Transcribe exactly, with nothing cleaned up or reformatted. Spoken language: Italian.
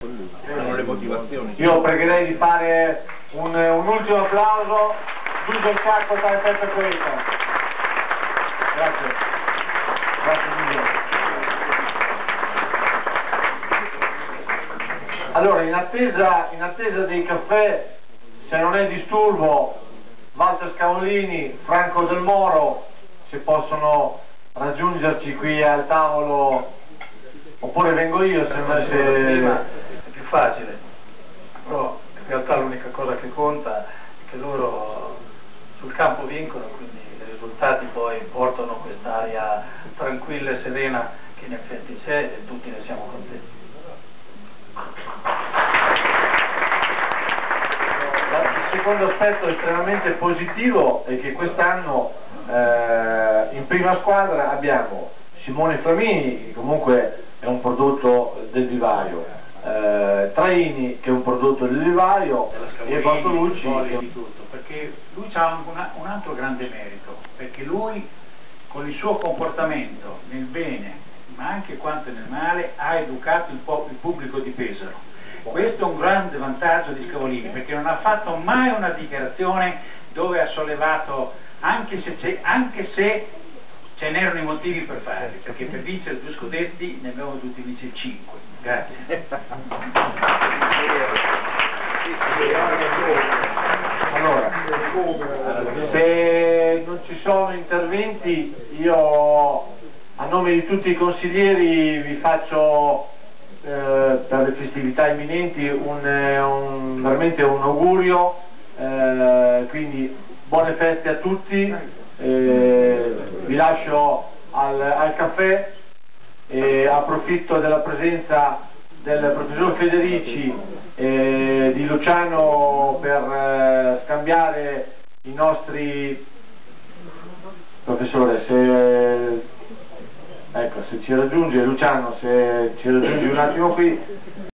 Sono le motivazioni. Io pregherei di fare un, un ultimo applauso, giusto il sacco per il terzo periodo. Grazie. Grazie mille. Allora, in attesa, in attesa dei caffè, se non è disturbo, Walter Scavolini, Franco Del Moro, se possono raggiungerci qui al tavolo, oppure vengo io, se non se... facile, però in realtà l'unica cosa che conta è che loro sul campo vincono, quindi i risultati poi portano quest'area tranquilla e serena che in effetti c'è e tutti ne siamo contenti. Il secondo aspetto estremamente positivo è che quest'anno eh, in prima squadra abbiamo Simone Framini, che comunque è un prodotto del vivaio, Eh, Traini, che è un prodotto del vivaio, e Bartolucci, che... tutto, perché lui ha una, un altro grande merito, perché lui con il suo comportamento nel bene ma anche quanto nel male ha educato il, il pubblico di Pesaro. Questo è un grande vantaggio di Scavolini, perché non ha fatto mai una dichiarazione dove ha sollevato, anche se, anche se ce n'erano i motivi per farli, perché per vincere due scudetti ne abbiamo tutti vinti cinque. Grazie. Allora, se non ci sono interventi, io a nome di tutti i consiglieri vi faccio eh, per le festività imminenti un, un, veramente un augurio, eh, quindi buone feste a tutti. Eh, vi lascio al, al caffè e approfitto della presenza del professor Federici e di Luciano per eh, scambiare i nostri... Professore, se, ecco, se ci raggiunge Luciano, se ci raggiunge un attimo qui.